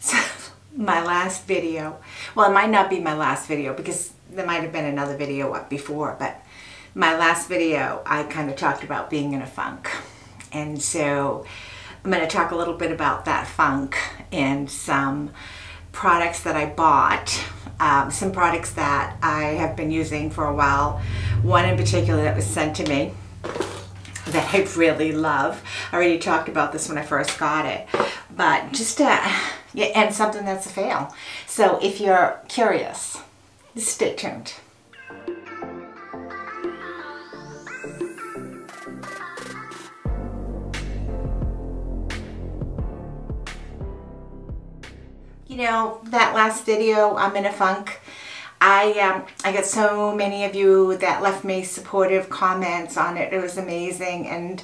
So, my last video, well, it might not be my last video because there might have been another video up before, but my last video I kind of talked about being in a funk, and so I'm going to talk a little bit about that funk and some products that I bought, some products that I have been using for a while, one in particular that was sent to me that I really love. I already talked about this when I first got it, but just yeah, and something that's a fail. So if you're curious, stay tuned. You know, that last video, I'm in a funk. I got so many of you that left me supportive comments on it. It was amazing, and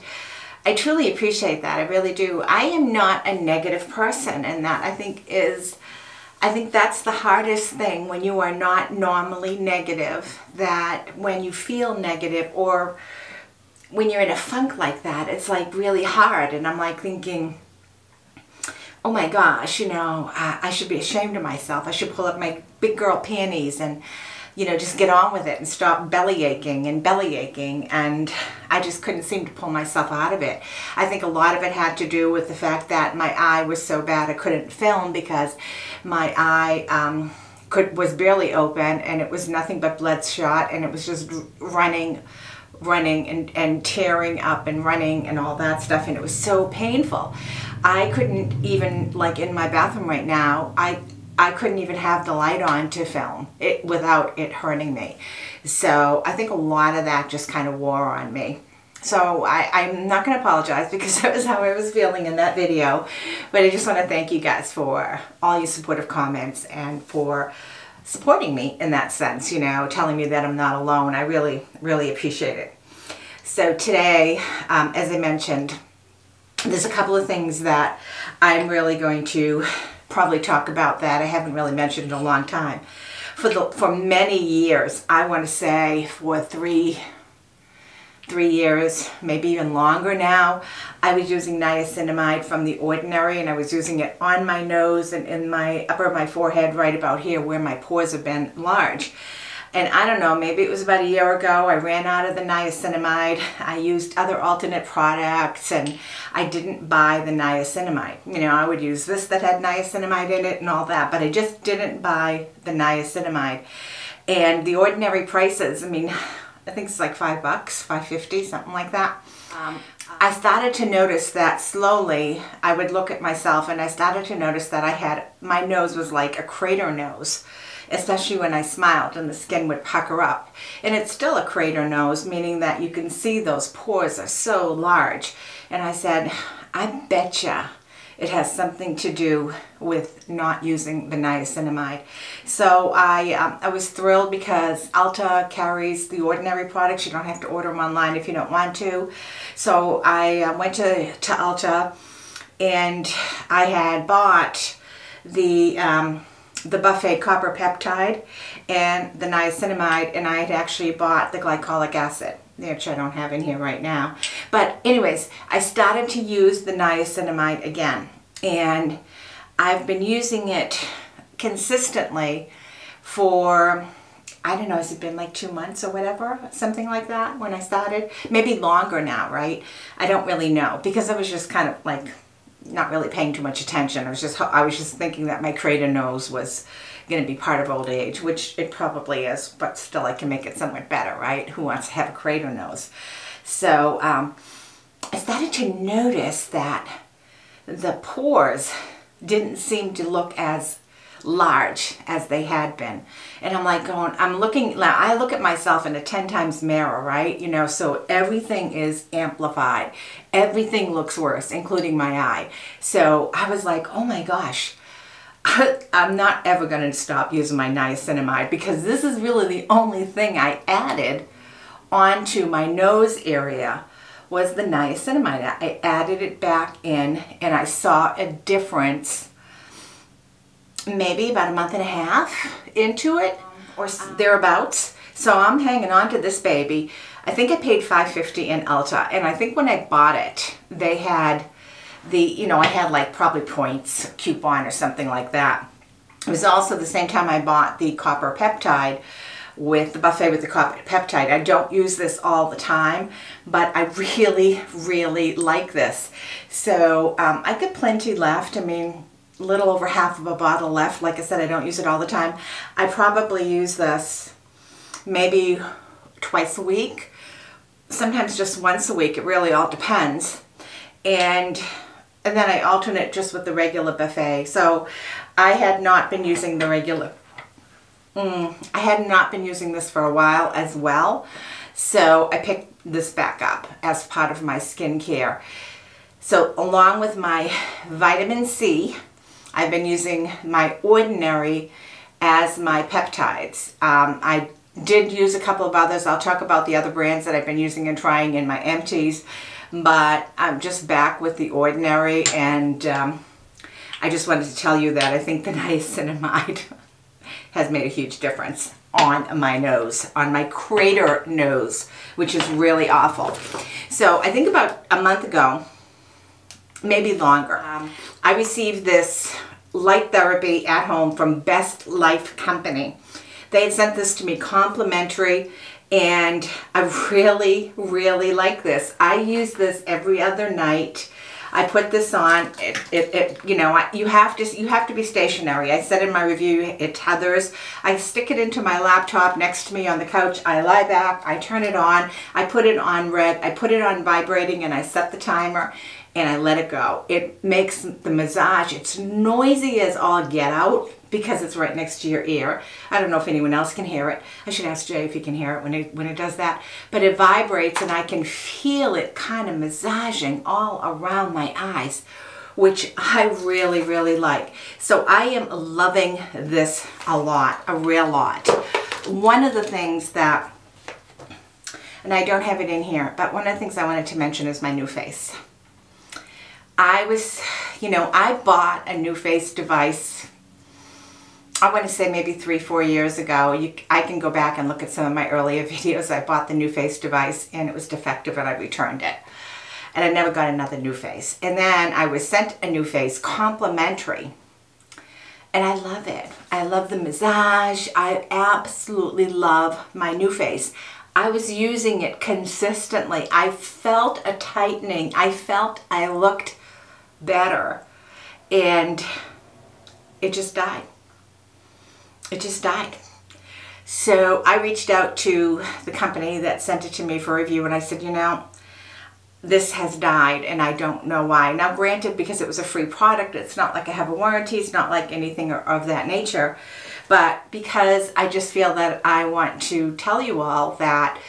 I truly appreciate that. I really do. I am not a negative person, and that I think that's the hardest thing when you are not normally negative, that when you feel negative or when you're in a funk like that, it's like really hard. And I'm like thinking, oh my gosh, you know, I should be ashamed of myself. I should pull up my big girl panties and, you know, just get on with it and stop belly aching. And I just couldn't seem to pull myself out of it. I think a lot of it had to do with the fact that my eye was so bad I couldn't film because my eye was barely open, and it was nothing but bloodshot, and it was just running and tearing up and running and all that stuff, and it was so painful. I couldn't even, like in my bathroom right now, I couldn't even have the light on to film it without it hurting me. So I think a lot of that just kind of wore on me. So I'm not going to apologize because that was how I was feeling in that video. But I just want to thank you guys for all your supportive comments and for supporting me in that sense, you know, telling me that I'm not alone. I really, really appreciate it. So today, as I mentioned, there's a couple of things that I'm really going to probably talk about that I haven't really mentioned in a long time. For many years, I want to say for three years, maybe even longer now, I was using niacinamide from The Ordinary, and I was using it on my nose and in my upper my forehead, right about here where my pores have been large. And I don't know, maybe it was about a year ago, I ran out of the niacinamide. I used other alternate products, and I didn't buy the niacinamide. You know, I would use this that had niacinamide in it and all that, but I just didn't buy the niacinamide. And the ordinary prices, I mean, I think it's like $5, $5.50, something like that. I started to notice that slowly I would look at myself, and I started to notice that I had, my nose was like a crater nose, especially when I smiled, and the skin would pucker up. And it's still a crater nose, meaning that you can see those pores are so large. And I said, I betcha it has something to do with not using the niacinamide. So I was thrilled because Ulta carries The Ordinary products. You don't have to order them online if you don't want to. So I went to Ulta, and I had bought the Buffet Copper Peptide and the niacinamide, and I had actually bought the glycolic acid, which I don't have in here right now. But anyways, I started to use the niacinamide again, and I've been using it consistently for, I don't know, has it been like 2 months or whatever, something like that when I started? Maybe longer now, right? I don't really know, because I was just kind of like not really paying too much attention. I was just thinking that my crater nose was going to be part of old age, which it probably is, but still I can make it somewhat better, right? Who wants to have a crater nose? So I started to notice that the pores didn't seem to look as large as they had been. And I'm like going, I'm looking, now I look at myself in a 10 times mirror, right? You know, so everything is amplified. Everything looks worse, including my eye. So I was like, oh my gosh, I'm not ever going to stop using my niacinamide because this is really the only thing I added onto my nose area was the niacinamide. I added it back in, and I saw a difference maybe about a month and a half into it or thereabouts. So I'm hanging on to this baby. I think I paid $5.50 in Ulta, and I think when I bought it, they had the, you know, I had like probably points coupon or something like that. It was also the same time I bought the copper peptide with the buffet with the copper peptide. I don't use this all the time, but I really, really like this. So I got plenty left. I mean, a little over half of a bottle left. Like I said, I don't use it all the time. I probably use this maybe twice a week, sometimes just once a week. It really all depends. And then I alternate just with the regular buffet. So I had not been using the regular. I had not been using this for a while as well. So I picked this back up as part of my skincare. So along with my vitamin C, I've been using my Ordinary as my peptides. I did use a couple of others. I'll talk about the other brands that I've been using and trying in my empties, but I'm just back with the Ordinary, and I just wanted to tell you that I think the niacinamide has made a huge difference on my nose, on my crater nose, which is really awful. So I think about a month ago, maybe longer, I received this light therapy at home from Best Life Company. They had sent this to me complimentary, and I really, really like this. I use this every other night. I put this on. You know, you have to be stationary. I said in my review, it tethers. I stick it into my laptop next to me on the couch. I lie back. I turn it on. I put it on red. I put it on vibrating, and I set the timer, and I let it go. It makes the massage. It's noisy as all get out because it's right next to your ear. I don't know if anyone else can hear it. I should ask Jay if he can hear it when it does that. But it vibrates, and I can feel it kind of massaging all around my eyes, which I really, really like. So I am loving this a lot, a real lot. One of the things that, and I don't have it in here, but one of the things I wanted to mention is my NuFace. I bought a NuFace device, I want to say maybe 3 or 4 years ago. I can go back and look at some of my earlier videos. I bought the NuFace device and it was defective and I returned it. And I never got another NuFace. And then I was sent a NuFace complimentary. And I love it. I love the massage. I absolutely love my NuFace. I was using it consistently. I felt a tightening. I felt I looked better. And it just died. It just died. So I reached out to the company that sent it to me for review, and I said, you know, this has died and I don't know why. Now granted, because it was a free product, it's not like I have a warranty, it's not like anything of that nature, but because I just feel that I want to tell you all that,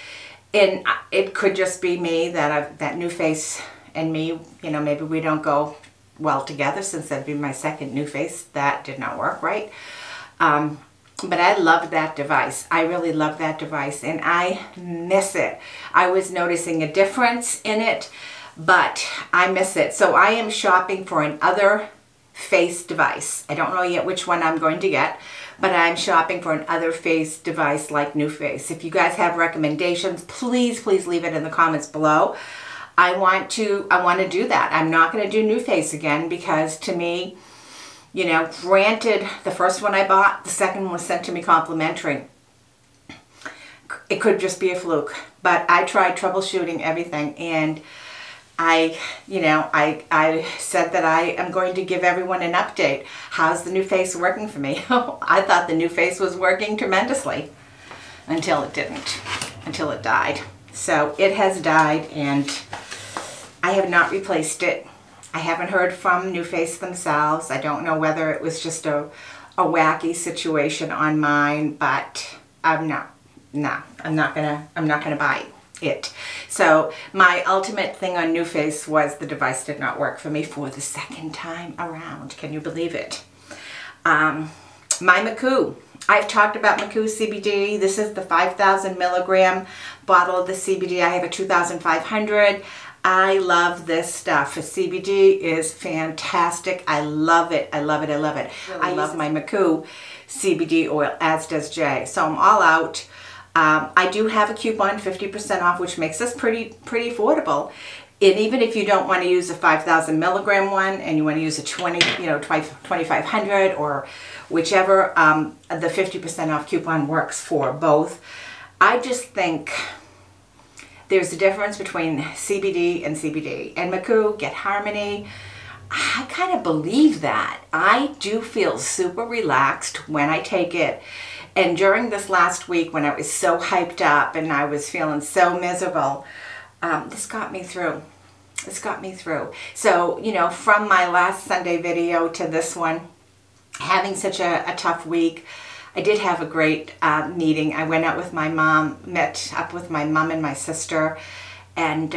and it could just be me, that NuFace and me, you know, maybe we don't go well together, since that'd be my second NuFace that did not work right. But I love that device. I really love that device, and I miss it. I was noticing a difference in it, but I miss it. So I am shopping for another face device. I don't know yet which one I'm going to get, but I'm shopping for another face device like NuFace. If you guys have recommendations, please, please leave it in the comments below. I want to do that. I'm not going to do NuFace again because, to me, you know, granted, the first one I bought, the second one was sent to me complimentary. It could just be a fluke, but I tried troubleshooting everything, and I said that I am going to give everyone an update. How's the NuFace working for me? I thought the NuFace was working tremendously until it didn't, until it died. So it has died, and I have not replaced it. I haven't heard from NuFace themselves. I don't know whether it was just a wacky situation on mine, but I'm not gonna buy it. So my ultimate thing on NuFace was the device did not work for me for the second time around. Can you believe it? My Maku. I've talked about Maku CBD. This is the 5,000 milligram bottle of the CBD. I have a 2,500. I love this stuff. The CBD is fantastic. I love it. I love it. I love it. Really, I love my Maku CBD oil, as does Jay. So I'm all out. I do have a coupon, 50% off, which makes this pretty affordable. And even if you don't want to use a 5,000 milligram one and you want to use a 2,500 or whichever, the 50% off coupon works for both. I just think there's a difference between CBD and CBD. And Maku, Get Harmony, I kind of believe that. I do feel super relaxed when I take it. And during this last week when I was so hyped up and I was feeling so miserable, this got me through. This got me through. So, you know, from my last Sunday video to this one, having such a tough week, I did have a great meeting. I went out with my mom, met up with my mom and my sister, and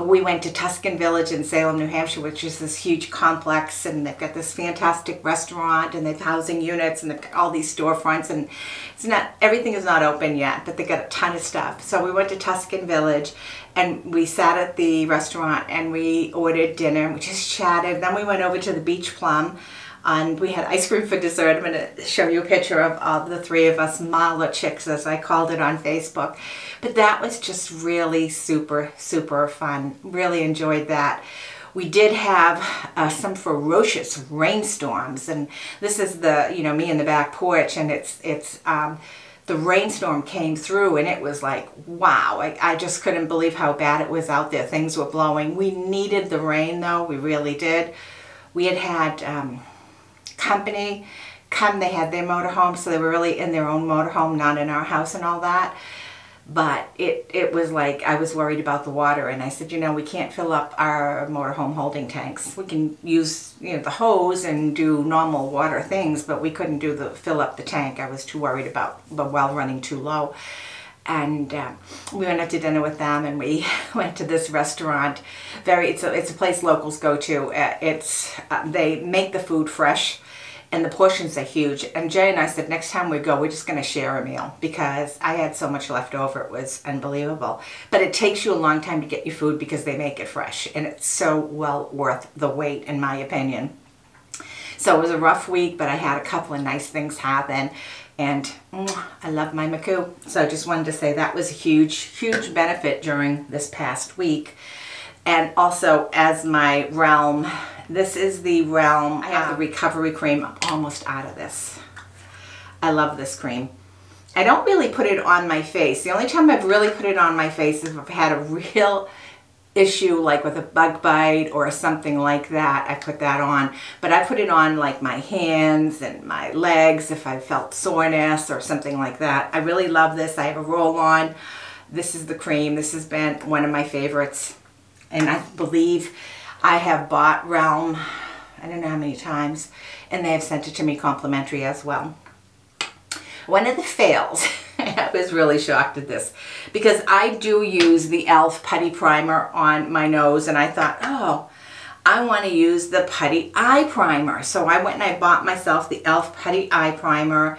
we went to Tuscan Village in Salem, New Hampshire, which is this huge complex, and they've got this fantastic restaurant, and they've housing units, and they've got all these storefronts, and it's not, everything is not open yet, but they got a ton of stuff. So we went to Tuscan Village, and we sat at the restaurant, and we ordered dinner, and we just chatted. Then we went over to the Beach Plum, and we had ice cream for dessert. I'm going to show you a picture of all the three of us, Mala Chicks, as I called it on Facebook. But that was just really super, super fun. Really enjoyed that. We did have some ferocious rainstorms, and this is the, you know, me in the back porch, and it's the rainstorm came through, and it was like, wow, I just couldn't believe how bad it was out there. Things were blowing. We needed the rain, though. We really did. We had had company come. They had their motorhome, so they were really in their own motorhome, not in our house and all that. But it was like, I was worried about the water, and I said, you know, we can't fill up our motorhome holding tanks. We can use, you know, the hose and do normal water things, but we couldn't do the fill up the tank. I was too worried about the well running too low. And we went out to dinner with them, and we went to this restaurant. It's a place locals go to. They make the food fresh, and the portions are huge. And Jay and I said, next time we go, we're just going to share a meal, because I had so much left over. It was unbelievable. But it takes you a long time to get your food because they make it fresh, and it's so well worth the wait, in my opinion. So it was a rough week, but I had a couple of nice things happen. And I love my Maku. So I just wanted to say that was a huge, huge benefit during this past week. And also, as my Relm, this is the Relm. I have the recovery cream. I'm almost out of this. I love this cream. I don't really put it on my face. The only time I've really put it on my face is if I've had a real issue, like with a bug bite or something like that. I put that on, but I put it on like my hands and my legs if I felt soreness or something like that. I really love this. I have a roll on. This is the cream. This has been one of my favorites, and I believe I have bought Relm, I don't know how many times, and they have sent it to me complimentary as well. One of the fails, I was really shocked at this, because I do use the Elf putty primer on my nose, and I thought, oh, I want to use the putty eye primer. So I went and I bought myself the Elf putty eye primer,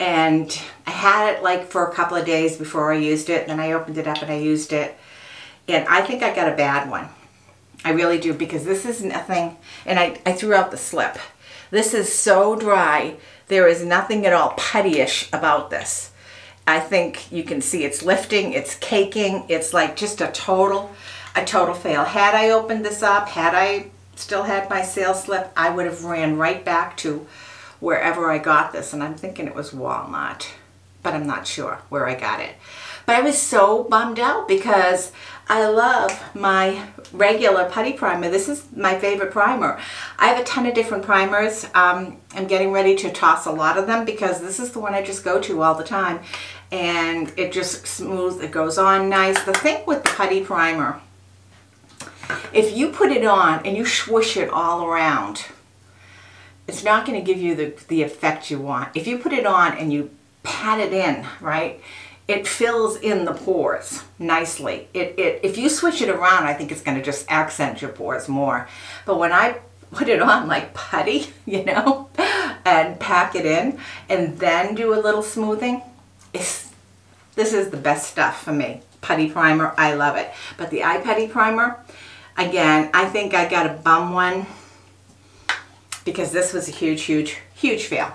and I had it like for a couple of days before I used it. Then I opened it up and I used it, and I think I got a bad one. I really do, because this is nothing, and I threw out the slip. This is so dry. There is nothing at all putty-ish about this. I think you can see it's lifting, it's caking, it's like just a total fail. Had I opened this up, had I still had my sales slip, I would have ran right back to wherever I got this, and I'm thinking it was Walmart, but I'm not sure where I got it. But I was so bummed out, because I love my regular putty primer. This is my favorite primer. I have a ton of different primers. I'm getting ready to toss a lot of them, because this is the one I just go to all the time, and it just smooths, it goes on nice. The thing with the putty primer, if you put it on and you swoosh it all around, it's not going to give you the effect you want. If you put it on and you pat it in, right, it fills in the pores nicely. If you switch it around, I think it's going to just accent your pores more. But when I put it on like putty, you know, and pack it in and then do a little smoothing, this is the best stuff for me. Putty primer, I love it. But the eye putty primer, again, I think I got a bum one, because this was a huge, huge, huge fail.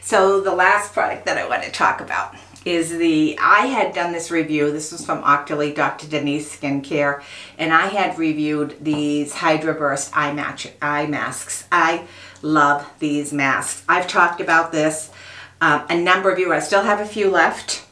So the last product that I want to talk about is the, I had done this review, this was from Octoly, Dr. Denese Skincare, and I had reviewed these Hydro Burst eye masks. I love these masks. I've talked about this a number of you. I still have a few left.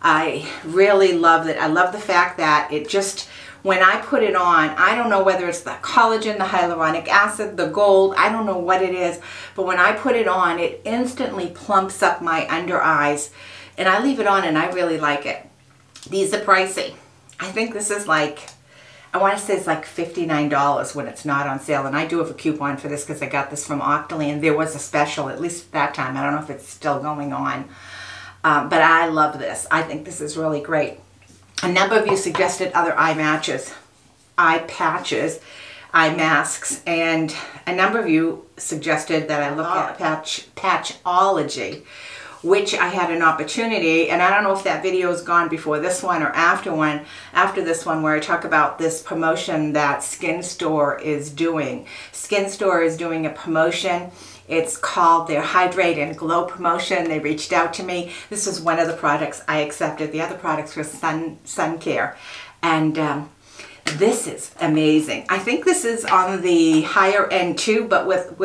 I really love it. I love the fact that it just, when I put it on, I don't know whether it's the collagen, the hyaluronic acid, the gold, I don't know what it is, but when I put it on, it instantly plumps up my under eyes, and I leave it on and I really like it. These are pricey. I think this is like, I want to say it's like $59 when it's not on sale, and I do have a coupon for this because I got this from Octoly, and there was a special, at least at that time. I don't know if it's still going on, but I love this. I think this is really great. A number of you suggested other eye patches, eye masks, and a number of you suggested that I look at patchology, which I had an opportunity, and I don't know if that video is gone before this one or after this one, where I talk about this promotion that SkinStore is doing. SkinStore is doing a promotion. It's called their Hydrate and Glow promotion. They reached out to me. This is one of the products I accepted. The other products were sun care. And this is amazing. I think this is on the higher end too, but with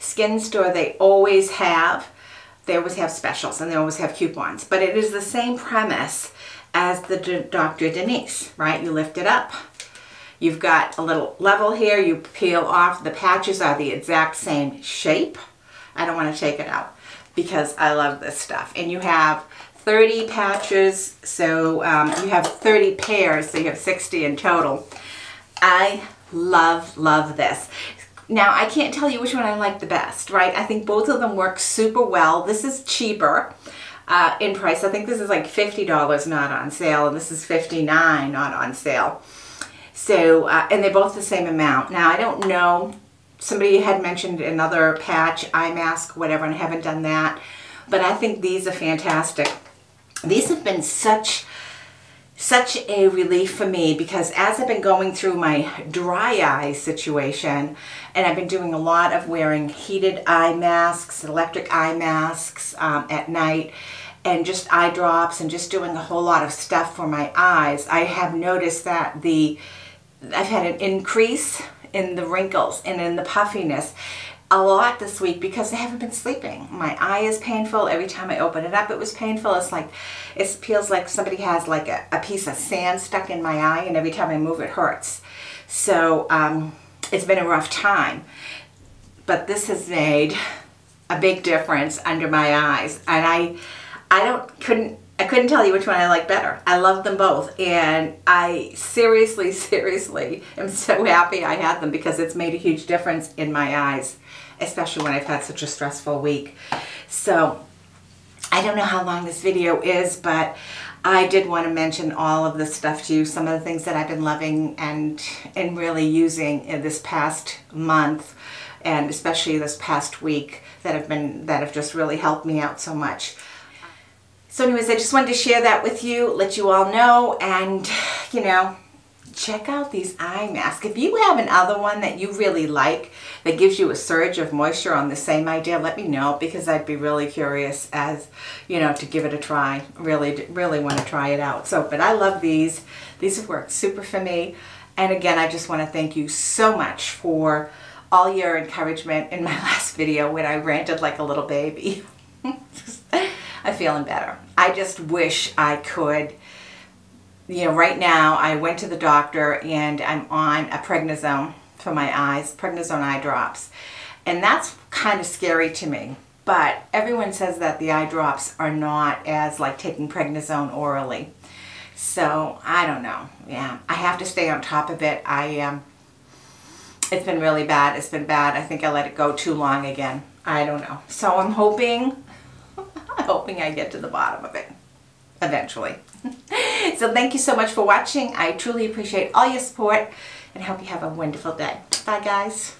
SkinStore, they always have specials and they always have coupons. But it is the same premise as the Dr. Denese, right? You lift it up. You've got a little level here, you peel off. The patches are the exact same shape. I don't want to take it out because I love this stuff. And you have 30 patches, so you have 30 pairs, so you have 60 in total. I love, love this. Now, I can't tell you which one I like the best, right? I think both of them work super well. This is cheaper in price. I think this is like $50 not on sale, and this is $59 not on sale. So, and they're both the same amount. Now, I don't know, somebody had mentioned another patch, eye mask, whatever, and I haven't done that, but I think these are fantastic. These have been such a relief for me, because as I've been going through my dry eye situation, and I've been doing a lot of wearing heated eye masks, electric eye masks at night, and just eye drops, and just doing a whole lot of stuff for my eyes, I have noticed that I've had an increase in the wrinkles and in the puffiness a lot this week because I haven't been sleeping. My eye is painful. Every time I open it up, it was painful. It's like, it feels like somebody has like a piece of sand stuck in my eye, and every time I move it hurts. So it's been a rough time, but this has made a big difference under my eyes, and I couldn't tell you which one I like better. I love them both, and I seriously am so happy I had them, because it's made a huge difference in my eyes, especially when I've had such a stressful week. So I don't know how long this video is, but I did want to mention all of this stuff to you, some of the things that I've been loving and really using in this past month, and especially this past week, that have just really helped me out so much. So anyways, I just wanted to share that with you, let you all know, and, you know, check out these eye masks. If you have another one that you really like, that gives you a surge of moisture on the same idea, let me know, because I'd be really curious, as, you know, to give it a try. Really, really want to try it out. So, but I love these. These have worked super for me. And again, I just want to thank you so much for all your encouragement in my last video when I ranted like a little baby. I'm feeling better. I just wish I could, you know, right now I went to the doctor and I'm on a prednisone for my eyes, prednisone eye drops. And that's kind of scary to me, but everyone says that the eye drops are not as like taking prednisone orally. So I don't know. Yeah, I have to stay on top of it. It's been really bad. It's been bad. I think I let it go too long again. I don't know. So I'm hoping I get to the bottom of it eventually. So thank you so much for watching. I truly appreciate all your support, and hope you have a wonderful day. Bye, guys.